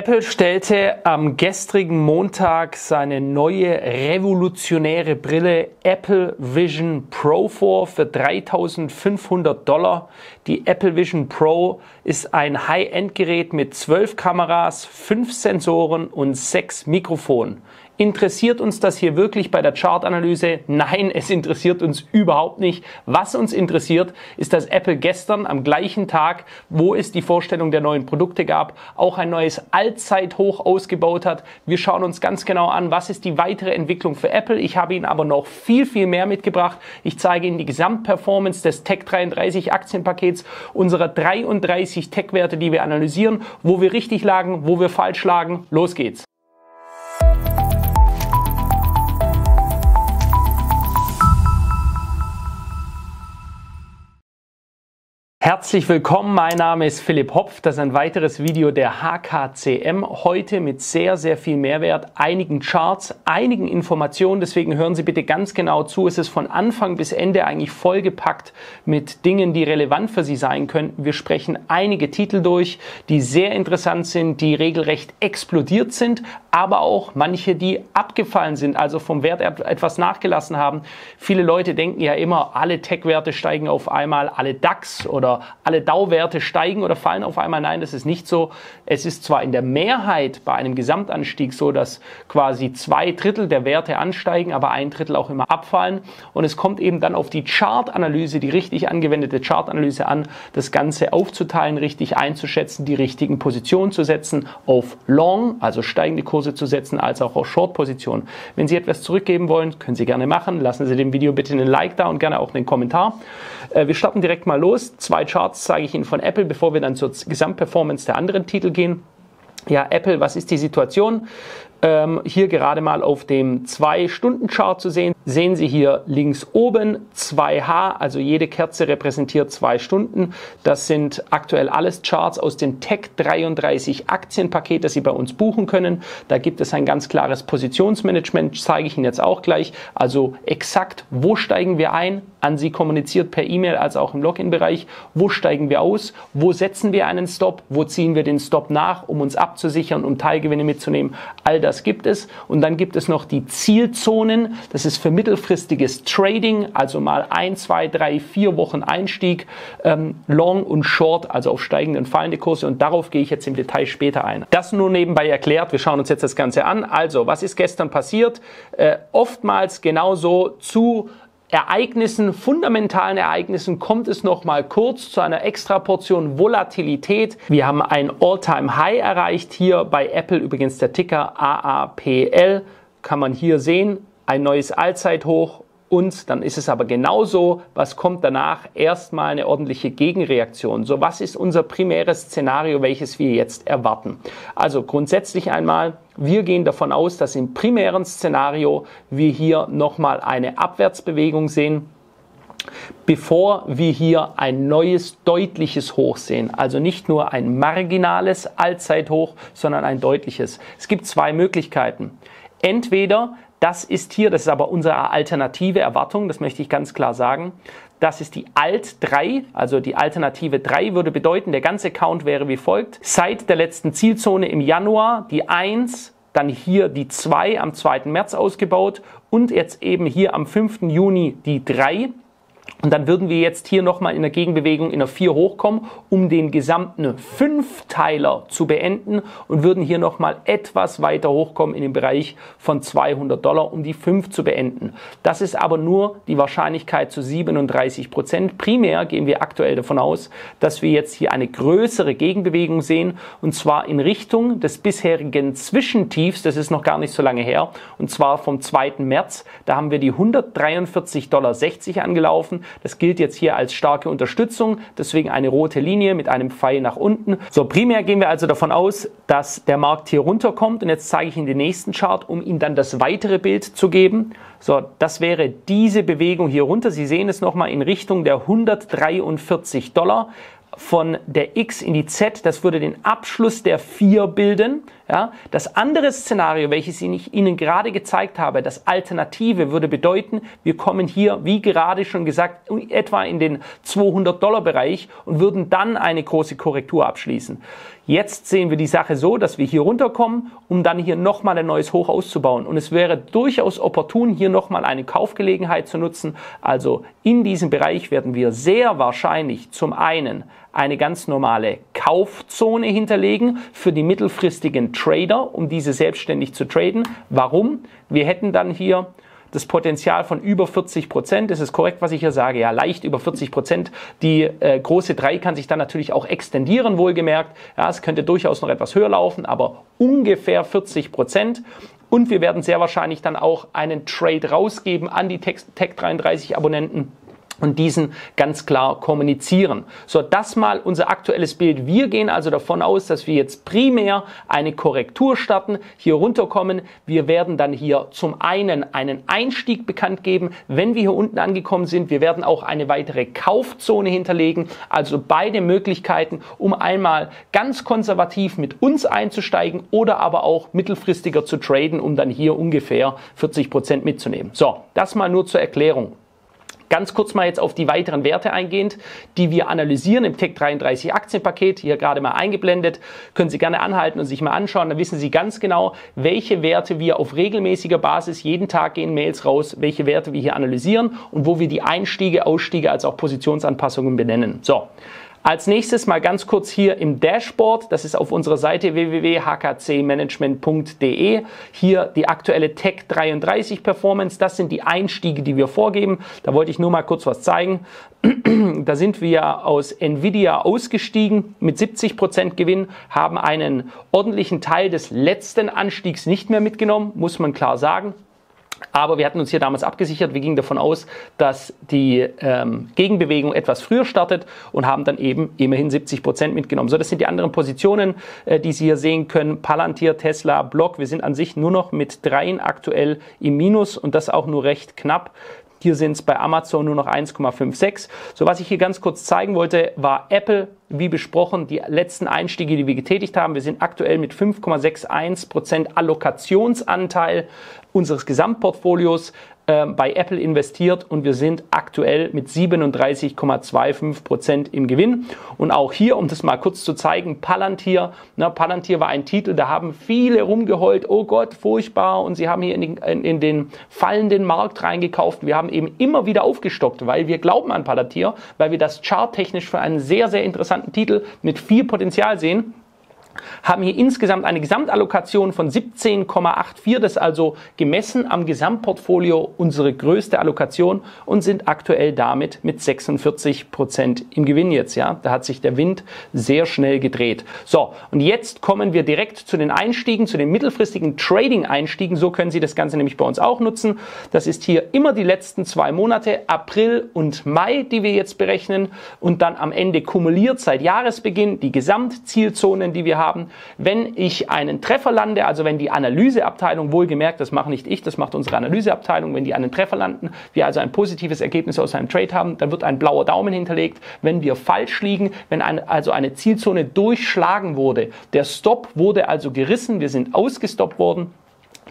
Apple stellte am gestrigen Montag seine neue revolutionäre Brille Apple Vision Pro vor für $3.500. Die Apple Vision Pro ist ein High-End-Gerät mit 12 Kameras, 5 Sensoren und 6 Mikrofonen. Interessiert uns das hier wirklich bei der Chartanalyse? Nein, es interessiert uns überhaupt nicht. Was uns interessiert, ist, dass Apple gestern am gleichen Tag, wo es die Vorstellung der neuen Produkte gab, auch ein neues Allzeithoch ausgebaut hat. Wir schauen uns ganz genau an, was ist die weitere Entwicklung für Apple. Ich habe Ihnen aber noch viel, viel mehr mitgebracht. Ich zeige Ihnen die Gesamtperformance des Tech33 Aktienpakets, unserer 33 Tech-Werte, die wir analysieren, wo wir richtig lagen, wo wir falsch lagen. Los geht's! Herzlich willkommen, mein Name ist Philipp Hopf. Das ist ein weiteres Video der HKCM. Heute mit sehr, sehr viel Mehrwert, einigen Charts, einigen Informationen. Deswegen hören Sie bitte ganz genau zu. Es ist von Anfang bis Ende eigentlich vollgepackt mit Dingen, die relevant für Sie sein könnten. Wir sprechen einige Titel durch, die sehr interessant sind, die regelrecht explodiert sind, aber auch manche, die abgefallen sind, also vom Wert etwas nachgelassen haben. Viele Leute denken ja immer, alle Tech-Werte steigen auf einmal, alle DAX oder alle DAU-Werte steigen oder fallen auf einmal. Nein, das ist nicht so. Es ist zwar in der Mehrheit bei einem Gesamtanstieg so, dass quasi 2 Drittel der Werte ansteigen, aber 1 Drittel auch immer abfallen. Und es kommt eben dann auf die Chartanalyse, die richtig angewendete Chartanalyse an, das Ganze aufzuteilen, richtig einzuschätzen, die richtigen Positionen zu setzen, auf Long, also steigende Kurse zu setzen, als auch auf Short-Positionen. Wenn Sie etwas zurückgeben wollen, können Sie gerne machen. Lassen Sie dem Video bitte einen Like da und gerne auch einen Kommentar. Wir starten direkt mal los. 2 Charts zeige ich Ihnen von Apple, bevor wir dann zur Gesamtperformance der anderen Titel gehen. Ja, Apple, was ist die Situation? Hier gerade mal auf dem 2-Stunden-Chart zu sehen. Sehen Sie hier links oben 2H, also jede Kerze repräsentiert 2 Stunden. Das sind aktuell alles Charts aus dem Tech33 Aktienpaket, das Sie bei uns buchen können. Da gibt es ein ganz klares Positionsmanagement, zeige ich Ihnen jetzt auch gleich. Also exakt, wo steigen wir ein? An Sie kommuniziert per E-Mail als auch im Login-Bereich. Wo steigen wir aus? Wo setzen wir einen Stop? Wo ziehen wir den Stop nach, um uns abzusichern, um Teilgewinne mitzunehmen? All das gibt es. Und dann gibt es noch die Zielzonen. Das ist für mittelfristiges Trading, also mal 1, 2, 3, 4 Wochen Einstieg, Long und Short, also auf steigende und fallende Kurse. Und darauf gehe ich jetzt im Detail später ein. Das nur nebenbei erklärt. Wir schauen uns jetzt das Ganze an. Also, was ist gestern passiert? Oftmals genauso zu Ereignissen, fundamentalen Ereignissen kommt es nochmal kurz zu einer Extraportion Volatilität. Wir haben ein All-Time-High erreicht, hier bei Apple übrigens der Ticker AAPL, kann man hier sehen, ein neues Allzeithoch. Und dann ist es aber genauso, was kommt danach? Erstmal eine ordentliche Gegenreaktion. So, was ist unser primäres Szenario, welches wir jetzt erwarten? Also grundsätzlich einmal, wir gehen davon aus, dass im primären Szenario wir hier nochmal eine Abwärtsbewegung sehen, bevor wir hier ein neues, deutliches Hoch sehen. Also nicht nur ein marginales Allzeithoch, sondern ein deutliches. Es gibt 2 Möglichkeiten. Entweder das ist hier, das ist aber unsere alternative Erwartung, das möchte ich ganz klar sagen, das ist die Alt 3, also die Alternative 3 würde bedeuten, der ganze Count wäre wie folgt. Seit der letzten Zielzone im Januar die 1, dann hier die 2 am 2. März ausgebaut und jetzt eben hier am 5. Juni die 3. Und dann würden wir jetzt hier nochmal in der Gegenbewegung in der 4 hochkommen, um den gesamten 5-Teiler zu beenden und würden hier nochmal etwas weiter hochkommen in den Bereich von $200, um die 5 zu beenden. Das ist aber nur die Wahrscheinlichkeit zu 37%. Primär gehen wir aktuell davon aus, dass wir jetzt hier eine größere Gegenbewegung sehen und zwar in Richtung des bisherigen Zwischentiefs, das ist noch gar nicht so lange her, und zwar vom 2. März. Da haben wir die $143,60 angelaufen. Das gilt jetzt hier als starke Unterstützung, deswegen eine rote Linie mit einem Pfeil nach unten. So, primär gehen wir also davon aus, dass der Markt hier runterkommt und jetzt zeige ich Ihnen den nächsten Chart, um Ihnen dann das weitere Bild zu geben. So, das wäre diese Bewegung hier runter. Sie sehen es nochmal in Richtung der $143. Von der X in die Z, das würde den Abschluss der 4 bilden. Ja? Das andere Szenario, welches ich Ihnen gerade gezeigt habe, das Alternative, würde bedeuten, wir kommen hier, wie gerade schon gesagt, etwa in den $200-Bereich und würden dann eine große Korrektur abschließen. Jetzt sehen wir die Sache so, dass wir hier runterkommen, um dann hier nochmal ein neues Hoch auszubauen. Und es wäre durchaus opportun, hier nochmal eine Kaufgelegenheit zu nutzen. Also in diesem Bereich werden wir sehr wahrscheinlich zum einen eine ganz normale Kaufzone hinterlegen für die mittelfristigen Trader, um diese selbstständig zu traden. Warum? Wir hätten dann hier das Potenzial von über 40%, ist es korrekt, was ich hier sage? Ja, leicht über 40%. Die große 3 kann sich dann natürlich auch extendieren, wohlgemerkt. Ja, es könnte durchaus noch etwas höher laufen, aber ungefähr 40%. Und wir werden sehr wahrscheinlich dann auch einen Trade rausgeben an die Tech33-Abonnenten und diesen ganz klar kommunizieren. So, das mal unser aktuelles Bild. Wir gehen also davon aus, dass wir jetzt primär eine Korrektur starten, hier runterkommen. Wir werden dann hier zum einen einen Einstieg bekannt geben, wenn wir hier unten angekommen sind. Wir werden auch eine weitere Kaufzone hinterlegen, also beide Möglichkeiten, um einmal ganz konservativ mit uns einzusteigen oder aber auch mittelfristiger zu traden, um dann hier ungefähr 40% mitzunehmen. So, das mal nur zur Erklärung. Ganz kurz mal jetzt auf die weiteren Werte eingehend, die wir analysieren im Tech33 Aktienpaket, hier gerade mal eingeblendet, können Sie gerne anhalten und sich mal anschauen, dann wissen Sie ganz genau, welche Werte wir auf regelmäßiger Basis, jeden Tag gehen Mails raus, welche Werte wir hier analysieren und wo wir die Einstiege, Ausstiege als auch Positionsanpassungen benennen. So. Als nächstes mal ganz kurz hier im Dashboard, das ist auf unserer Seite www.hkcmanagement.de, hier die aktuelle Tech33 Performance, das sind die Einstiege, die wir vorgeben, da wollte ich nur mal kurz was zeigen, da sind wir aus Nvidia ausgestiegen mit 70% Gewinn, haben einen ordentlichen Teil des letzten Anstiegs nicht mehr mitgenommen, muss man klar sagen. Aber wir hatten uns hier damals abgesichert, wir gingen davon aus, dass die Gegenbewegung etwas früher startet und haben dann eben immerhin 70% mitgenommen. So, das sind die anderen Positionen, die Sie hier sehen können. Palantir, Tesla, Block, wir sind an sich nur noch mit 3 aktuell im Minus und das auch nur recht knapp. Hier sind es bei Amazon nur noch 1,56. So, was ich hier ganz kurz zeigen wollte, war Apple, wie besprochen, die letzten Einstiege, die wir getätigt haben. Wir sind aktuell mit 5,61% Allokationsanteil unseres Gesamtportfolios bei Apple investiert und wir sind aktuell mit 37,25% im Gewinn. Und auch hier, um das mal kurz zu zeigen, Palantir. Ne, Palantir war ein Titel, da haben viele rumgeheult, oh Gott, furchtbar. Und sie haben hier in den fallenden Markt reingekauft. Wir haben eben immer wieder aufgestockt, weil wir glauben an Palantir, weil wir das charttechnisch für einen sehr, sehr interessanten Titel mit viel Potenzial sehen. Haben hier insgesamt eine Gesamtallokation von 17,84, das ist also gemessen am Gesamtportfolio unsere größte Allokation und sind aktuell damit mit 46% im Gewinn jetzt. Ja? Da hat sich der Wind sehr schnell gedreht. So, und jetzt kommen wir direkt zu den Einstiegen, zu den mittelfristigen Trading-Einstiegen. So können Sie das Ganze nämlich bei uns auch nutzen. Das ist hier immer die letzten 2 Monate, April und Mai, die wir jetzt berechnen und dann am Ende kumuliert seit Jahresbeginn die Gesamtzielzonen, die wir haben. Wenn ich einen Treffer lande, also wenn die Analyseabteilung, wohlgemerkt, das mache nicht ich, das macht unsere Analyseabteilung, wenn die einen Treffer landen, wir also ein positives Ergebnis aus einem Trade haben, dann wird ein blauer Daumen hinterlegt. Wenn wir falsch liegen, wenn eine Zielzone durchschlagen wurde, der Stop wurde also gerissen, wir sind ausgestoppt worden,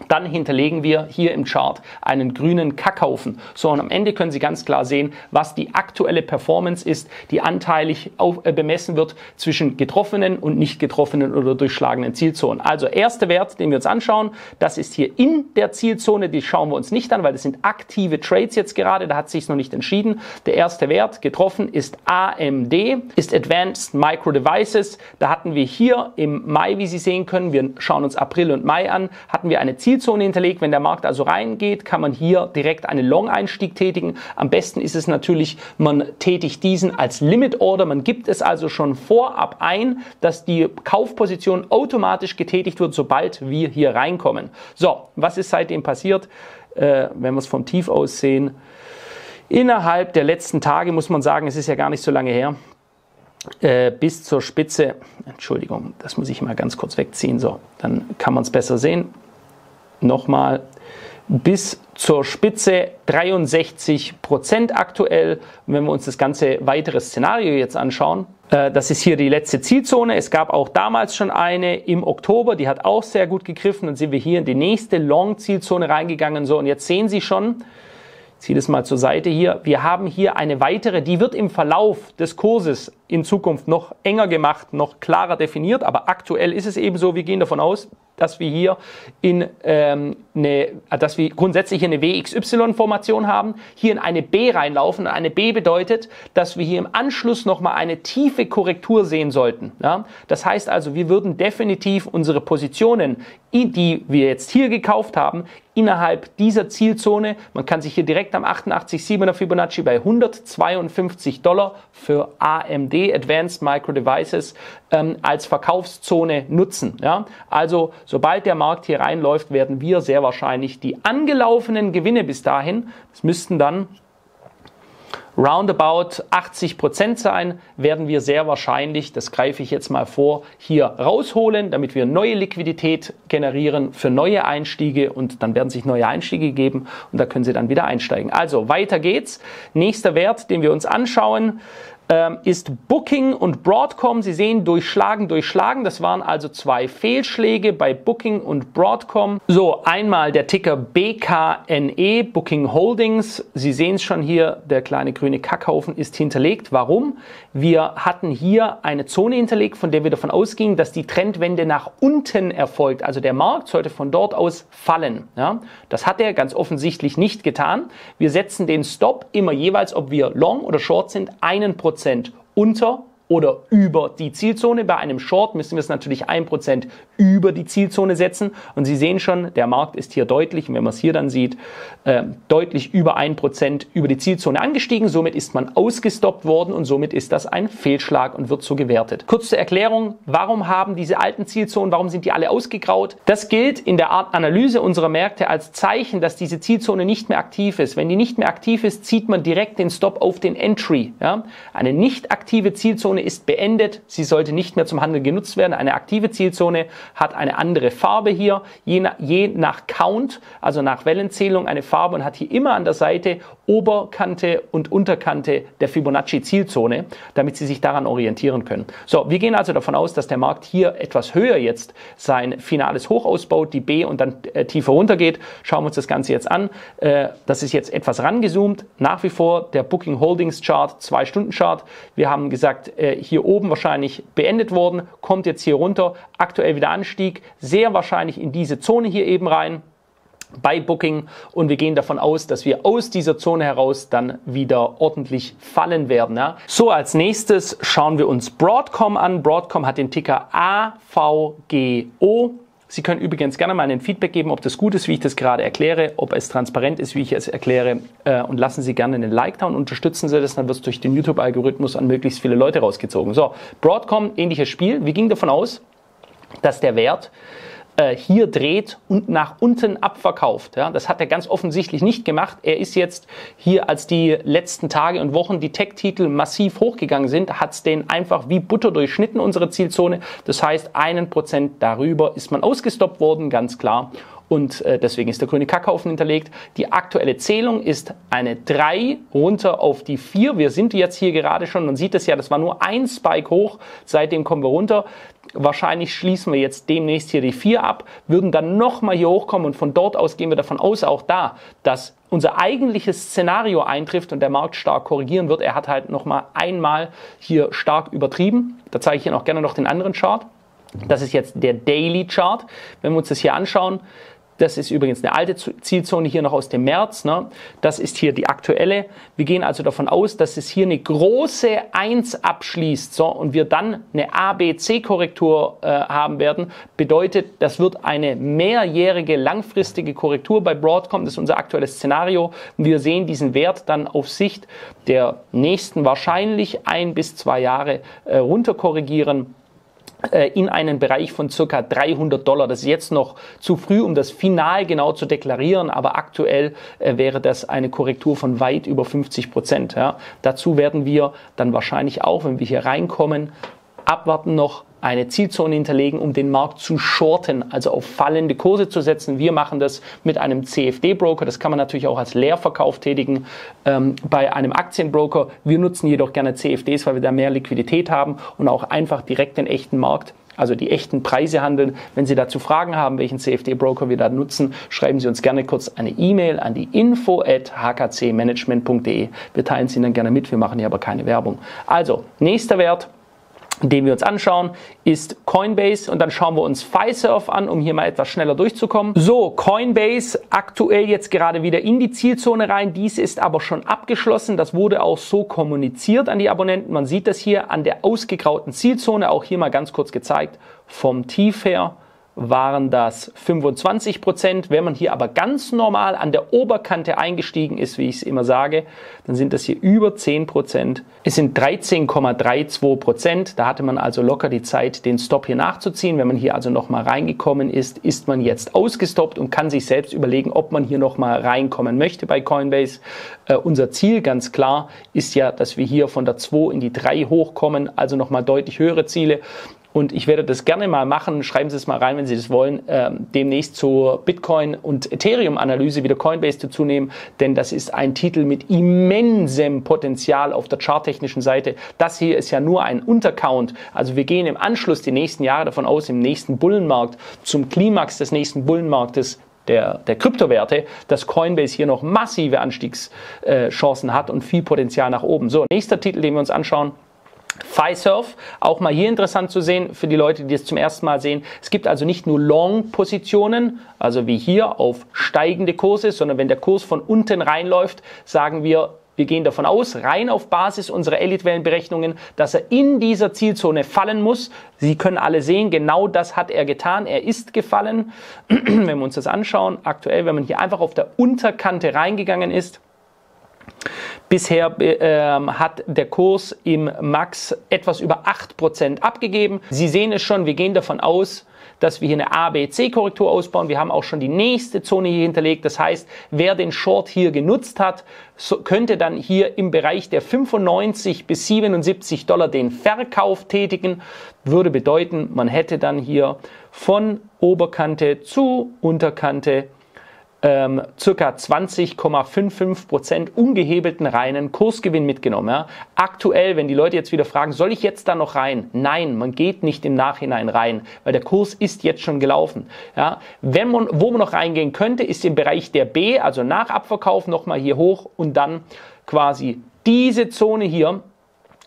dann hinterlegen wir hier im Chart einen grünen Kackhaufen. So, und am Ende können Sie ganz klar sehen, was die aktuelle Performance ist, die anteilig bemessen wird zwischen getroffenen und nicht getroffenen oder durchschlagenen Zielzonen. Also erster Wert, den wir uns anschauen, das ist hier in der Zielzone, die schauen wir uns nicht an, weil das sind aktive Trades jetzt gerade, da hat sich noch nicht entschieden. Der erste Wert, getroffen, ist AMD, ist Advanced Micro Devices. Da hatten wir hier im Mai, wie Sie sehen können, wir schauen uns April und Mai an, hatten wir eine Zielzone hinterlegt, wenn der Markt also reingeht, kann man hier direkt einen Long-Einstieg tätigen. Am besten ist es natürlich, man tätigt diesen als Limit-Order, man gibt es also schon vorab ein, dass die Kaufposition automatisch getätigt wird, sobald wir hier reinkommen. So, was ist seitdem passiert, wenn wir es vom Tief aus sehen? Innerhalb der letzten Tage muss man sagen, es ist ja gar nicht so lange her, bis zur Spitze, Entschuldigung, das muss ich mal ganz kurz wegziehen, so, dann kann man es besser sehen. Nochmal, bis zur Spitze 63% aktuell. Und wenn wir uns das ganze weitere Szenario jetzt anschauen, das ist hier die letzte Zielzone. Es gab auch damals schon eine im Oktober, die hat auch sehr gut gegriffen. Dann sind wir hier in die nächste Long-Zielzone reingegangen. So, und jetzt sehen Sie schon, ich ziehe das mal zur Seite hier, wir haben hier eine weitere, die wird im Verlauf des Kurses in Zukunft noch enger gemacht, noch klarer definiert. Aber aktuell ist es eben so, wir gehen davon aus, dass wir hier dass wir grundsätzlich eine WXY-Formation haben, hier in eine B reinlaufen. Und eine B bedeutet, dass wir hier im Anschluss nochmal eine tiefe Korrektur sehen sollten. Ja? Das heißt also, wir würden definitiv unsere Positionen, die wir jetzt hier gekauft haben, innerhalb dieser Zielzone, man kann sich hier direkt am 88,7er Fibonacci bei $152 für AMD, Advanced Micro Devices, als Verkaufszone nutzen. Ja? Also, sobald der Markt hier reinläuft, werden wir sehr wahrscheinlich die angelaufenen Gewinne bis dahin, das müssten dann roundabout 80% sein, werden wir sehr wahrscheinlich, das greife ich jetzt mal vor, hier rausholen, damit wir neue Liquidität generieren für neue Einstiege, und dann werden sich neue Einstiege geben und da können Sie dann wieder einsteigen. Also weiter geht's. Nächster Wert, den wir uns anschauen, ist Booking und Broadcom. Sie sehen, durchschlagen. Das waren also zwei Fehlschläge bei Booking und Broadcom. So, einmal der Ticker BKNE, Booking Holdings. Sie sehen es schon hier, der kleine grüne Kackhaufen ist hinterlegt. Warum? Wir hatten hier eine Zone hinterlegt, von der wir davon ausgingen, dass die Trendwende nach unten erfolgt. Also der Markt sollte von dort aus fallen. Ja? Das hat er ganz offensichtlich nicht getan. Wir setzen den Stop immer jeweils, ob wir long oder short sind, 1% unter oder über die Zielzone. Bei einem Short müssen wir es natürlich 1% über die Zielzone setzen. Und Sie sehen schon, der Markt ist hier deutlich, und wenn man es hier dann sieht, deutlich über 1% über die Zielzone angestiegen. Somit ist man ausgestoppt worden und somit ist das ein Fehlschlag und wird so gewertet. Kurze Erklärung, warum haben diese alten Zielzonen, warum sind die alle ausgegraut? Das gilt in der Analyse unserer Märkte als Zeichen, dass diese Zielzone nicht mehr aktiv ist. Wenn die nicht mehr aktiv ist, zieht man direkt den Stop auf den Entry. Ja? Eine nicht aktive Zielzone ist beendet, sie sollte nicht mehr zum Handel genutzt werden. Eine aktive Zielzone hat eine andere Farbe hier, je nach Count, also nach Wellenzählung eine Farbe, und hat hier immer an der Seite Oberkante und Unterkante der Fibonacci-Zielzone, damit Sie sich daran orientieren können. So, wir gehen also davon aus, dass der Markt hier etwas höher jetzt sein finales Hoch ausbaut, die B, und dann tiefer runter geht. Schauen wir uns das Ganze jetzt an. Das ist jetzt etwas rangezoomt. Nach wie vor der Booking Holdings Chart, 2-Stunden-Chart. Wir haben gesagt, hier oben wahrscheinlich beendet worden, kommt jetzt hier runter, aktuell wieder Anstieg, sehr wahrscheinlich in diese Zone hier eben rein bei Booking, und wir gehen davon aus, dass wir aus dieser Zone heraus dann wieder ordentlich fallen werden. Ja? So, als nächstes schauen wir uns Broadcom an. Broadcom hat den Ticker AVGO. Sie können übrigens gerne mal ein Feedback geben, ob das gut ist, wie ich das gerade erkläre, ob es transparent ist, wie ich es erkläre, und lassen Sie gerne einen Like da und unterstützen Sie das, dann wird es durch den YouTube-Algorithmus an möglichst viele Leute rausgezogen. So, Broadcom, ähnliches Spiel. Wir gingen davon aus, dass der Wert hier dreht und nach unten abverkauft. Ja, das hat er ganz offensichtlich nicht gemacht. Er ist jetzt hier, als die letzten Tage und Wochen die Tech-Titel massiv hochgegangen sind, hat es den einfach wie Butter durchschnitten, unsere Zielzone. Das heißt, 1% darüber ist man ausgestoppt worden, ganz klar. Und deswegen ist der grüne Kackhaufen hinterlegt. Die aktuelle Zählung ist eine 3 runter auf die 4. Wir sind jetzt hier gerade schon, man sieht es ja, das war nur ein Spike hoch, seitdem kommen wir runter. Wahrscheinlich schließen wir jetzt demnächst hier die 4 ab, würden dann nochmal hier hochkommen, und von dort aus gehen wir davon aus, auch da, dass unser eigentliches Szenario eintrifft und der Markt stark korrigieren wird. Er hat halt nochmal einmal hier stark übertrieben. Da zeige ich Ihnen auch gerne noch den anderen Chart. Das ist jetzt der Daily Chart. Wenn wir uns das hier anschauen, das ist übrigens eine alte Zielzone hier noch aus dem März. Ne? Das ist hier die aktuelle. Wir gehen also davon aus, dass es hier eine große 1 abschließt, so, und wir dann eine ABC-Korrektur haben werden. Bedeutet, das wird eine mehrjährige langfristige Korrektur bei Broadcom. Das ist unser aktuelles Szenario. Und wir sehen diesen Wert dann auf Sicht der nächsten wahrscheinlich 1 bis 2 Jahre runter korrigieren, in einen Bereich von ca. $300. Das ist jetzt noch zu früh, um das final genau zu deklarieren, aber aktuell wäre das eine Korrektur von weit über 50%. Ja. Dazu werden wir dann wahrscheinlich auch, wenn wir hier reinkommen, abwarten noch, eine Zielzone hinterlegen, um den Markt zu shorten, also auf fallende Kurse zu setzen. Wir machen das mit einem CFD-Broker. Das kann man natürlich auch als Leerverkauf tätigen bei einem Aktienbroker. Wir nutzen jedoch gerne CFDs, weil wir da mehr Liquidität haben und auch einfach direkt den echten Markt, also die echten Preise handeln. Wenn Sie dazu Fragen haben, welchen CFD-Broker wir da nutzen, schreiben Sie uns gerne kurz eine E-Mail an die info@hkcmanagement.de. Wir teilen es Ihnen gerne mit, wir machen hier aber keine Werbung. Also, nächster Wert, den wir uns anschauen, ist Coinbase, und dann schauen wir uns Fiserv an, um hier mal etwas schneller durchzukommen. So, Coinbase aktuell jetzt gerade wieder in die Zielzone rein, dies ist aber schon abgeschlossen, das wurde auch so kommuniziert an die Abonnenten, man sieht das hier an der ausgegrauten Zielzone, auch hier mal ganz kurz gezeigt, vom Tief her waren das 25%. Wenn man hier aber ganz normal an der Oberkante eingestiegen ist, wie ich es immer sage, dann sind das hier über 10%. Es sind 13,32%. Da hatte man also locker die Zeit, den Stop hier nachzuziehen. Wenn man hier also nochmal reingekommen ist, ist man jetzt ausgestoppt und kann sich selbst überlegen, ob man hier nochmal reinkommen möchte bei Coinbase. Unser Ziel, ganz klar, ist ja, dass wir hier von der 2 in die 3 hochkommen, also nochmal deutlich höhere Ziele. Und ich werde das gerne mal machen, schreiben Sie es mal rein, wenn Sie das wollen, demnächst zur Bitcoin- und Ethereum-Analyse wieder Coinbase dazu nehmen, denn das ist ein Titel mit immensem Potenzial auf der charttechnischen Seite. Das hier ist ja nur ein Untercount, also wir gehen im Anschluss die nächsten Jahre davon aus, im nächsten Bullenmarkt, zum Klimax des nächsten Bullenmarktes, der Kryptowerte, dass Coinbase hier noch massive Anstiegschancen hat und viel Potenzial nach oben. So, nächster Titel, den wir uns anschauen. Fiserv, auch mal hier interessant zu sehen für die Leute, die es zum ersten Mal sehen. Es gibt also nicht nur Long-Positionen, also wie hier auf steigende Kurse, sondern wenn der Kurs von unten reinläuft, sagen wir, wir gehen davon aus, rein auf Basis unserer Elite-Wellenberechnungen, dass er in dieser Zielzone fallen muss. Sie können alle sehen, genau das hat er getan. Er ist gefallen. Wenn wir uns das anschauen, aktuell, wenn man hier einfach auf der Unterkante reingegangen ist, bisher hat der Kurs im Max etwas über 8% abgegeben. Sie sehen es schon, wir gehen davon aus, dass wir hier eine ABC-Korrektur ausbauen. Wir haben auch schon die nächste Zone hier hinterlegt. Das heißt, wer den Short hier genutzt hat, könnte dann hier im Bereich der 95 bis 77 Dollar den Verkauf tätigen. Würde bedeuten, man hätte dann hier von Oberkante zu Unterkante circa 20,55% ungehebelten reinen Kursgewinn mitgenommen. Ja. Aktuell, wenn die Leute jetzt wieder fragen, soll ich jetzt da noch rein? Nein, man geht nicht im Nachhinein rein, weil der Kurs ist jetzt schon gelaufen. Ja. Wenn man, wo man noch reingehen könnte, ist im Bereich der B, also nach Abverkauf nochmal hier hoch und dann quasi diese Zone hier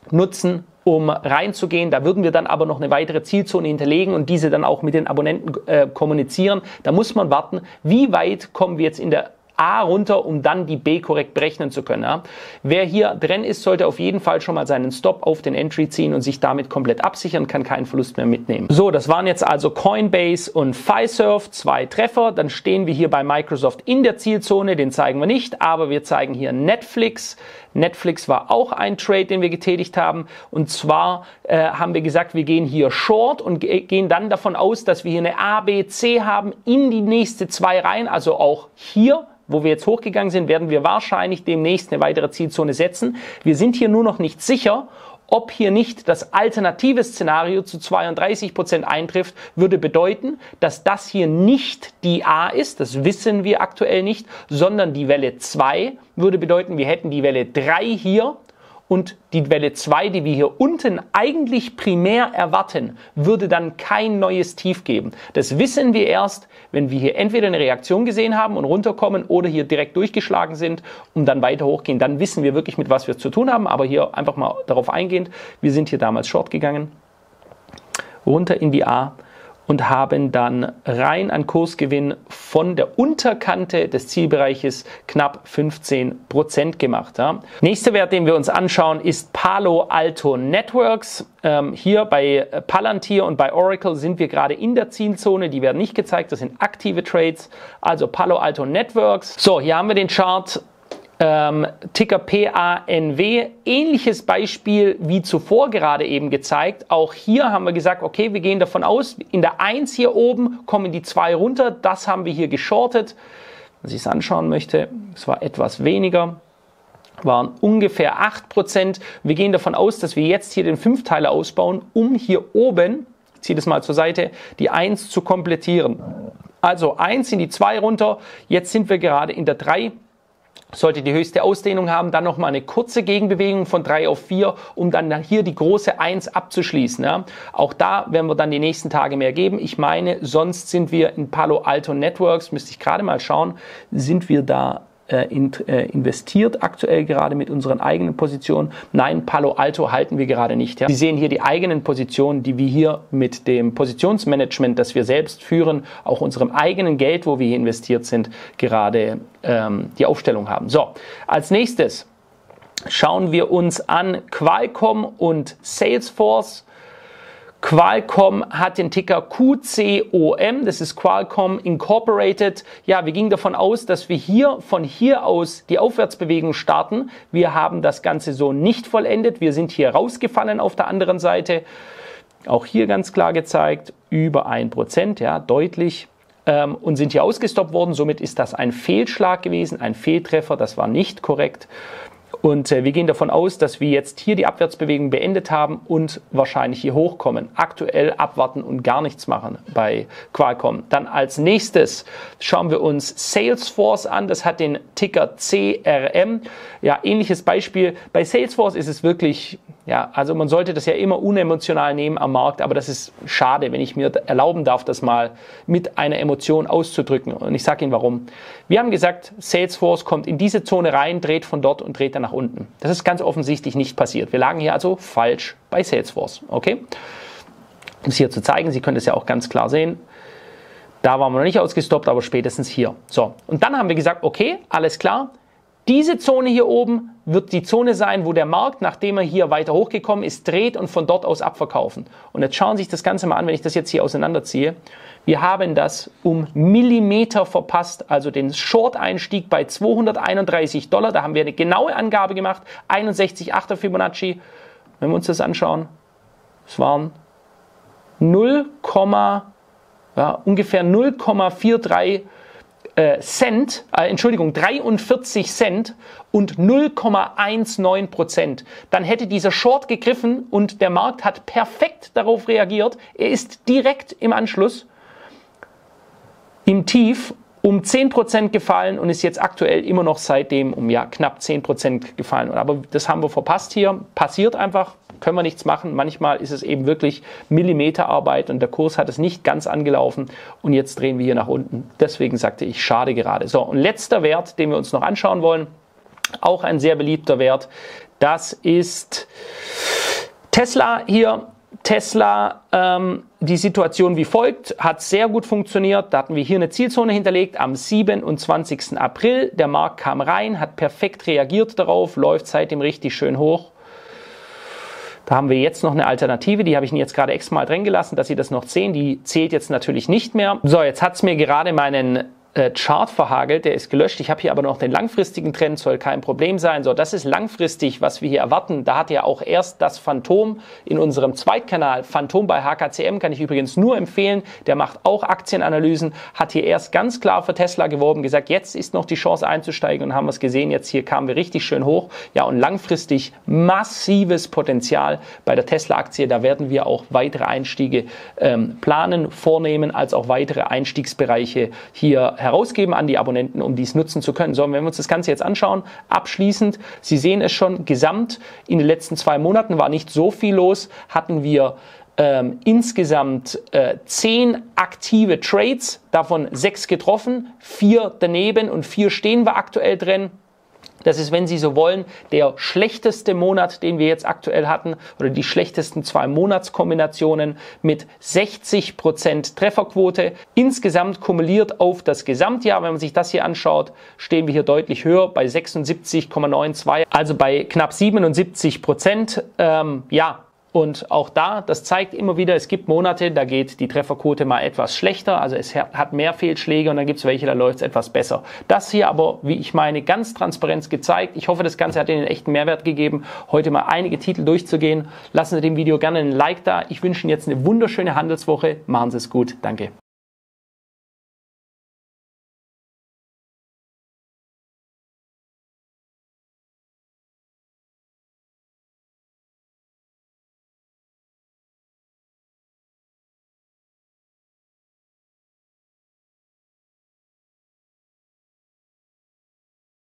nutzen, um reinzugehen. Da würden wir dann aber noch eine weitere Zielzone hinterlegen und diese dann auch mit den Abonnenten kommunizieren. Da muss man warten, wie weit kommen wir jetzt in der A runter, um dann die B korrekt berechnen zu können. Ja? Wer hier drin ist, sollte auf jeden Fall schon mal seinen Stop auf den Entry ziehen und sich damit komplett absichern, kann keinen Verlust mehr mitnehmen. So, das waren jetzt also Coinbase und Fiserv, 2 Treffer. Dann stehen wir hier bei Microsoft in der Zielzone, den zeigen wir nicht, aber wir zeigen hier Netflix. Netflix war auch ein Trade, den wir getätigt haben, und zwar haben wir gesagt, wir gehen hier Short und gehen dann davon aus, dass wir hier eine ABC haben in die nächste 2 rein, also auch hier, wo wir jetzt hochgegangen sind, werden wir wahrscheinlich demnächst eine weitere Zielzone setzen. Wir sind hier nur noch nicht sicher, ob hier nicht das alternative Szenario zu 32% eintrifft, würde bedeuten, dass das hier nicht die A ist, das wissen wir aktuell nicht, sondern die Welle 2 würde bedeuten, wir hätten die Welle 3 hier und die Welle 2, die wir hier unten eigentlich primär erwarten, würde dann kein neues Tief geben. Das wissen wir erst, wenn wir hier entweder eine Reaktion gesehen haben und runterkommen oder hier direkt durchgeschlagen sind und dann weiter hochgehen. Dann wissen wir wirklich, mit was wir es zu tun haben. Aber hier einfach mal darauf eingehend, wir sind hier damals Short gegangen, runter in die A und haben dann rein an Kursgewinn von der Unterkante des Zielbereiches knapp 15% gemacht. Ja. Nächster Wert, den wir uns anschauen, ist Palo Alto Networks. Hier bei Palantir und bei Oracle sind wir gerade in der Zielzone, die werden nicht gezeigt, das sind aktive Trades, also Palo Alto Networks. So, hier haben wir den Chart. Ticker PANW, ähnliches Beispiel wie zuvor gerade eben gezeigt. Auch hier haben wir gesagt, okay, wir gehen davon aus, in der 1 hier oben kommen die 2 runter, das haben wir hier geschortet. Wenn ich es anschauen möchte, es war etwas weniger, waren ungefähr 8%. Wir gehen davon aus, dass wir jetzt hier den Fünfteiler ausbauen, um hier oben ziehe das mal zur Seite, die 1 zu komplettieren. Also 1 in die 2 runter, jetzt sind wir gerade in der 3. Sollte die höchste Ausdehnung haben, dann nochmal eine kurze Gegenbewegung von 3 auf 4, um dann hier die große 1 abzuschließen. Ja. Auch da werden wir dann die nächsten Tage mehr geben. Ich meine, sonst sind wir in Palo Alto Networks, müsste ich gerade mal schauen, sind wir da investiert aktuell gerade mit unseren eigenen Positionen? Nein, Palo Alto halten wir gerade nicht. Ja. Sie sehen hier die eigenen Positionen, die wir hier mit dem Positionsmanagement, das wir selbst führen, auch unserem eigenen Geld, wo wir hier investiert sind, gerade die Aufstellung haben. So, als nächstes schauen wir uns an Qualcomm und Salesforce. Qualcomm hat den Ticker QCOM, das ist Qualcomm Incorporated. Ja, wir gingen davon aus, dass wir hier von hier aus die Aufwärtsbewegung starten. Wir haben das Ganze so nicht vollendet. Wir sind hier rausgefallen auf der anderen Seite. Auch hier ganz klar gezeigt, über 1%, ja, deutlich. Und sind hier ausgestoppt worden. Somit ist das ein Fehlschlag gewesen, ein Fehltreffer. Das war nicht korrekt. Und wir gehen davon aus, dass wir jetzt hier die Abwärtsbewegung beendet haben und wahrscheinlich hier hochkommen. Aktuell abwarten und gar nichts machen bei Qualcomm. Dann als nächstes schauen wir uns Salesforce an. Das hat den Ticker CRM. Ja, ähnliches Beispiel. Bei Salesforce ist es wirklich, ja, also man sollte das ja immer unemotional nehmen am Markt, aber das ist schade, wenn ich mir erlauben darf, das mal mit einer Emotion auszudrücken. Und ich sage Ihnen warum. Wir haben gesagt, Salesforce kommt in diese Zone rein, dreht von dort und dreht dann nach unten. Das ist ganz offensichtlich nicht passiert. Wir lagen hier also falsch bei Salesforce. Okay? Um es hier zu zeigen, Sie können das ja auch ganz klar sehen. Da waren wir noch nicht ausgestoppt, aber spätestens hier. So, und dann haben wir gesagt, okay, alles klar. Diese Zone hier oben wird die Zone sein, wo der Markt, nachdem er hier weiter hochgekommen ist, dreht und von dort aus abverkaufen. Und jetzt schauen Sie sich das Ganze mal an, wenn ich das jetzt hier auseinanderziehe. Wir haben das um Millimeter verpasst, also den Short-Einstieg bei $231. Da haben wir eine genaue Angabe gemacht, 61,8er Fibonacci. Wenn wir uns das anschauen, es waren ungefähr 0,43 Cent, 43 Cent und 0,19%. Dann hätte dieser Short gegriffen und der Markt hat perfekt darauf reagiert. Er ist direkt im Anschluss im Tief um 10% gefallen und ist jetzt aktuell immer noch seitdem um knapp 10% gefallen. Aber das haben wir verpasst hier. Passiert einfach, können wir nichts machen. Manchmal ist es eben wirklich Millimeterarbeit und der Kurs hat es nicht ganz angelaufen und jetzt drehen wir hier nach unten. Deswegen sagte ich, schade gerade. So, und letzter Wert, den wir uns noch anschauen wollen, auch ein sehr beliebter Wert, das ist Tesla hier. Tesla, die Situation wie folgt, hat sehr gut funktioniert. Da hatten wir hier eine Zielzone hinterlegt am 27. April. Der Markt kam rein, hat perfekt reagiert darauf, läuft seitdem richtig schön hoch. Da haben wir jetzt noch eine Alternative, die habe ich Ihnen jetzt gerade extra mal drin gelassen, dass Sie das noch sehen. Die zählt jetzt natürlich nicht mehr. So, jetzt hat es mir gerade meinen Chart verhagelt, der ist gelöscht. Ich habe hier aber noch den langfristigen Trend, soll kein Problem sein. So, das ist langfristig, was wir hier erwarten. Da hat ja auch erst das Phantom in unserem Zweitkanal, Phantom bei HKCM, kann ich übrigens nur empfehlen. Der macht auch Aktienanalysen, hat hier erst ganz klar für Tesla geworben, gesagt, jetzt ist noch die Chance einzusteigen und haben wir es gesehen. Jetzt hier kamen wir richtig schön hoch. Ja, und langfristig massives Potenzial bei der Tesla-Aktie. Da werden wir auch weitere Einstiege planen, vornehmen, als auch weitere Einstiegsbereiche hier herausgeben an die Abonnenten, um dies nutzen zu können. So, wenn wir uns das Ganze jetzt anschauen, abschließend, Sie sehen es schon, gesamt in den letzten 2 Monaten war nicht so viel los, hatten wir insgesamt 10 aktive Trades, davon 6 getroffen, 4 daneben und 4 stehen wir aktuell drin. Das ist, wenn Sie so wollen, der schlechteste Monat, den wir jetzt aktuell hatten, oder die schlechtesten 2 Monatskombinationen mit 60% Trefferquote. Insgesamt kumuliert auf das Gesamtjahr, wenn man sich das hier anschaut, stehen wir hier deutlich höher bei 76,92, also bei knapp 77%. Und auch da, das zeigt immer wieder, es gibt Monate, da geht die Trefferquote mal etwas schlechter, also es hat mehr Fehlschläge und dann gibt es welche, da läuft es etwas besser. Das hier aber, wie ich meine, ganz transparent gezeigt. Ich hoffe, das Ganze hat Ihnen einen echten Mehrwert gegeben, heute mal einige Titel durchzugehen. Lassen Sie dem Video gerne ein Like da. Ich wünsche Ihnen jetzt eine wunderschöne Handelswoche. Machen Sie es gut. Danke.